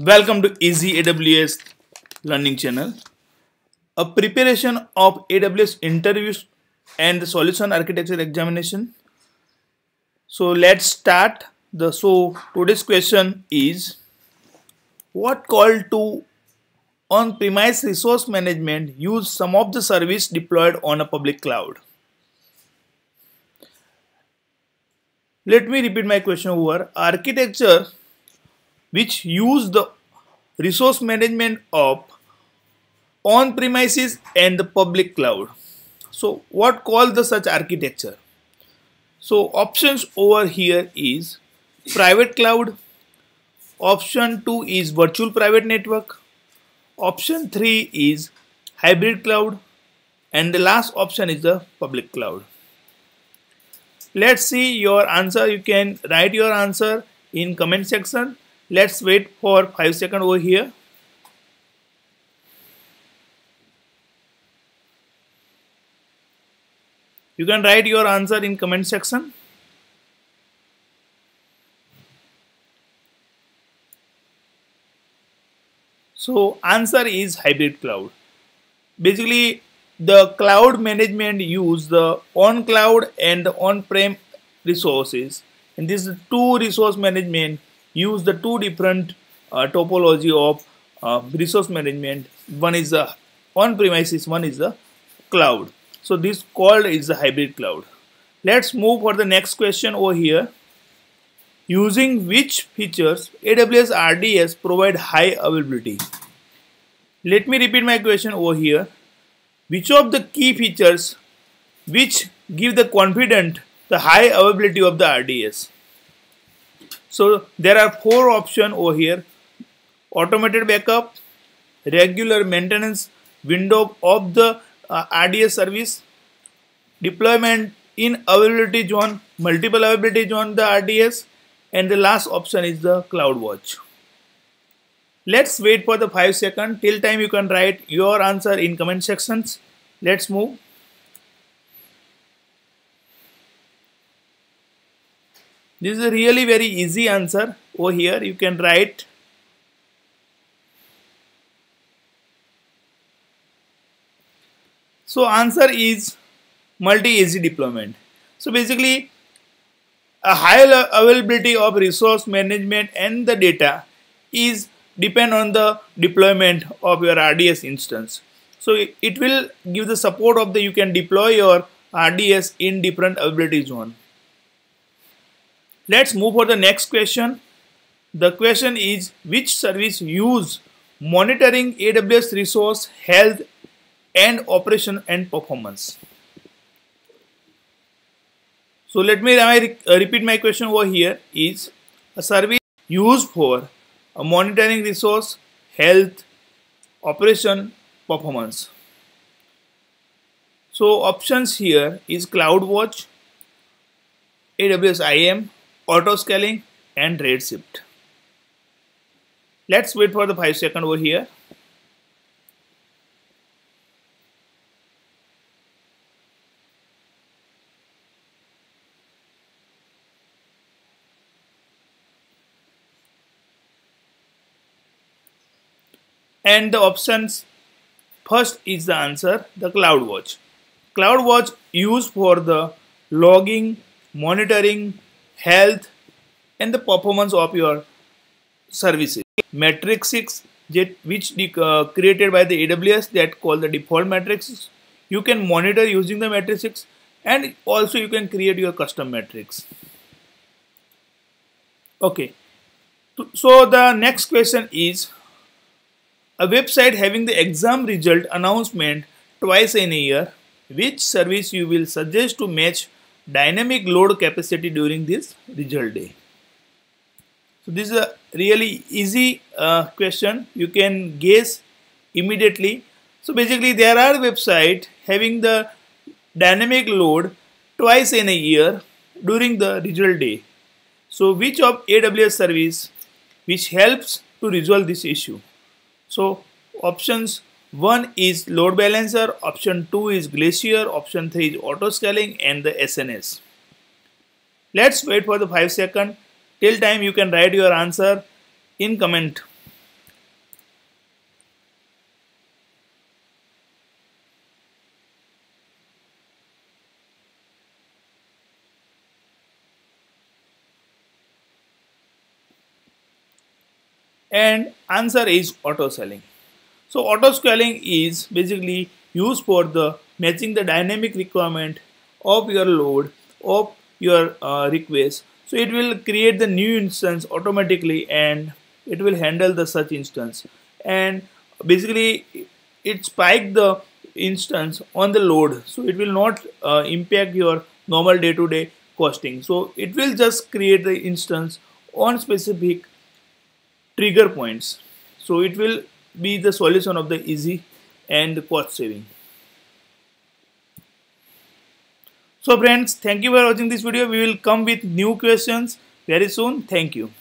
Welcome to Easy AWS Learning Channel. A preparation of AWS interviews and solution architecture examination. So let's start. So today's question is, what call to on-premise resource management use some of the service deployed on a public cloud? Let me repeat my question over. Architecture which use the resource management of on-premises and the public cloud. So what call the such architecture? So options over here is private cloud, option 2 is virtual private network, option 3 is hybrid cloud, and the last option is the public cloud. Let's see your answer. You can write your answer in comment section. Let's wait for 5 seconds over here. You can write your answer in comment section. So answer is hybrid cloud. Basically the cloud management use the on cloud and the on-prem resources, and this two resource management use the two different topology of resource management. One is the on-premises, one is the cloud. So this called is the hybrid cloud. Let's move for the next question over here. Using which features AWS RDS provide high availability? Let me repeat my question over here. Which of the key features which give the confident the high availability of the RDS? So there are 4 options over here: automated backup, regular maintenance window of the RDS service, deployment in availability zone, multiple availability zone the RDS, and the last option is the CloudWatch. Let's wait for the 5 seconds. Till time you can write your answer in comment sections. Let's move. This is a really very easy answer over here. You can write. So answer is multi-easy deployment. So basically a high availability of resource management and the data is depend on the deployment of your RDS instance. So it will give the support of the you can deploy your RDS in different availability zone. Let's move for the next question. The question is, which service use monitoring AWS resource health and operation and performance? So let me repeat my question over here is, a service used for monitoring resource health, operation, performance. So options here is CloudWatch, AWS IAM, auto scaling, and RAID shift. Let's wait for the 5 seconds over here. And the options, first is the answer, the CloudWatch. CloudWatch used for the logging, monitoring, health, and the performance of your services. Matrix 6, which created by the AWS, that called the default matrix. You can monitor using the matrix 6, and also you can create your custom matrix. Okay. So the next question is, a website having the exam result announcement twice in a year, which service you will suggest to match dynamic load capacity during this result day? So this is a really easy question. You can guess immediately. So basically there are websites having the dynamic load twice in a year during the result day. So which of AWS service which helps to resolve this issue? So options 1 is load balancer, option 2 is Glacier, option 3 is auto scaling, and the SNS. Let's wait for the 5 seconds. Till time you can write your answer in comment And answer is auto scaling. So auto scaling is basically used for the matching the dynamic requirement of your load of your request. So it will create the new instance automatically and it will handle the such instance, and basically it spikes the instance on the load, so it will not impact your normal day-to-day costing. So it will just create the instance on specific trigger points, so it will be the solution of the easy and the cost saving. So friends, thank you for watching this video. We will come with new questions very soon. Thank you.